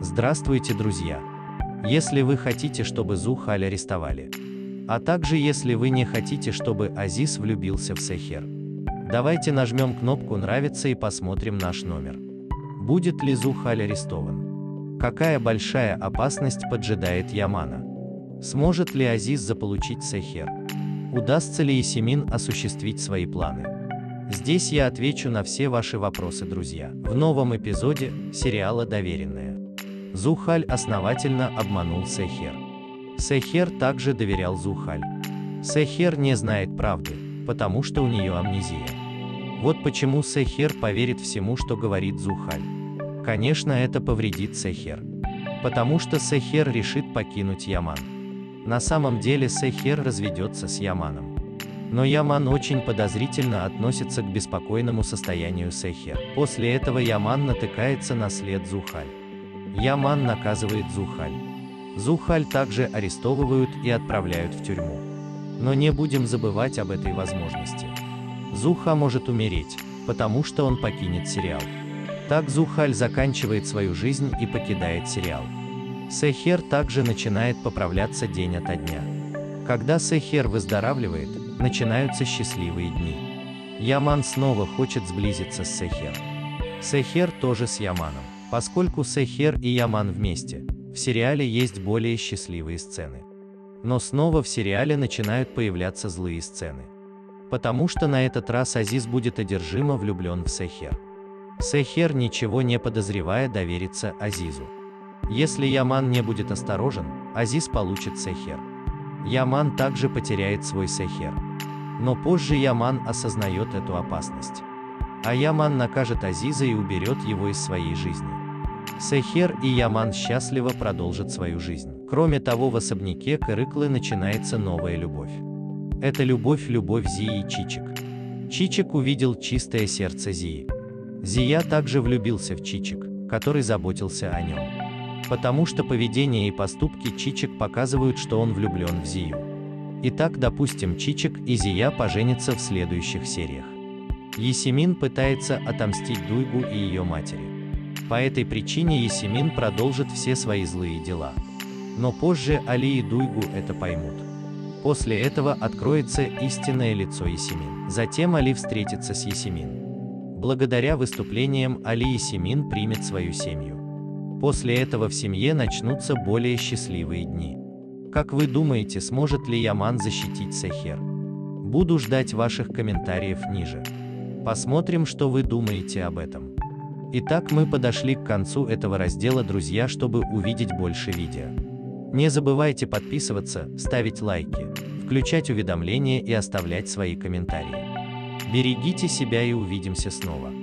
Здравствуйте, друзья! Если вы хотите, чтобы Зухаль арестовали, а также если вы не хотите, чтобы Азиз влюбился в Сехер, давайте нажмем кнопку «Нравится» и посмотрим наш номер. Будет ли Зухаль арестован? Какая большая опасность поджидает Ямана? Сможет ли Азиз заполучить Сехер? Удастся ли Есемин осуществить свои планы? Здесь я отвечу на все ваши вопросы, друзья, в новом эпизоде сериала «Доверенное». Зухаль основательно обманул Сехер. Сехер также доверял Зухаль. Сехер не знает правды, потому что у нее амнезия. Вот почему Сехер поверит всему, что говорит Зухаль. Конечно, это повредит Сехер. Потому что Сехер решит покинуть Яман. На самом деле Сехер разведется с Яманом. Но Яман очень подозрительно относится к беспокойному состоянию Сехер. После этого Яман натыкается на след Зухаль. Яман наказывает Зухаль. Зухаль также арестовывают и отправляют в тюрьму. Но не будем забывать об этой возможности. Зуха может умереть, потому что он покинет сериал. Так Зухаль заканчивает свою жизнь и покидает сериал. Сехер также начинает поправляться день ото дня. Когда Сехер выздоравливает, начинаются счастливые дни. Яман снова хочет сблизиться с Сехер. Сехер тоже с Яманом. Поскольку Сехер и Яман вместе, в сериале есть более счастливые сцены. Но снова в сериале начинают появляться злые сцены. Потому что на этот раз Азиз будет одержимо влюблен в Сехер. Сехер, ничего не подозревая, доверится Азизу. Если Яман не будет осторожен, Азиз получит Сехер. Яман также потеряет свой Сехер. Но позже Яман осознает эту опасность. А Яман накажет Азиза и уберет его из своей жизни. Сехер и Яман счастливо продолжат свою жизнь. Кроме того, в особняке Кырыклы начинается новая любовь. Это любовь Зии и Чичик. Чичик увидел чистое сердце Зии. Зия также влюбился в Чичик, который заботился о нем. Потому что поведение и поступки Чичик показывают, что он влюблен в Зию. Итак, допустим, Чичик и Зия поженятся в следующих сериях. Есемин пытается отомстить Дуйгу и ее матери. По этой причине Есемин продолжит все свои злые дела. Но позже Али и Дуйгу это поймут. После этого откроется истинное лицо Есемин. Затем Али встретится с Есемин. Благодаря выступлениям Али Есемин примет свою семью. После этого в семье начнутся более счастливые дни. Как вы думаете, сможет ли Яман защитить Сехер? Буду ждать ваших комментариев ниже. Посмотрим, что вы думаете об этом. Итак, мы подошли к концу этого раздела, друзья. Чтобы увидеть больше видео, не забывайте подписываться, ставить лайки, включать уведомления и оставлять свои комментарии. Берегите себя и увидимся снова.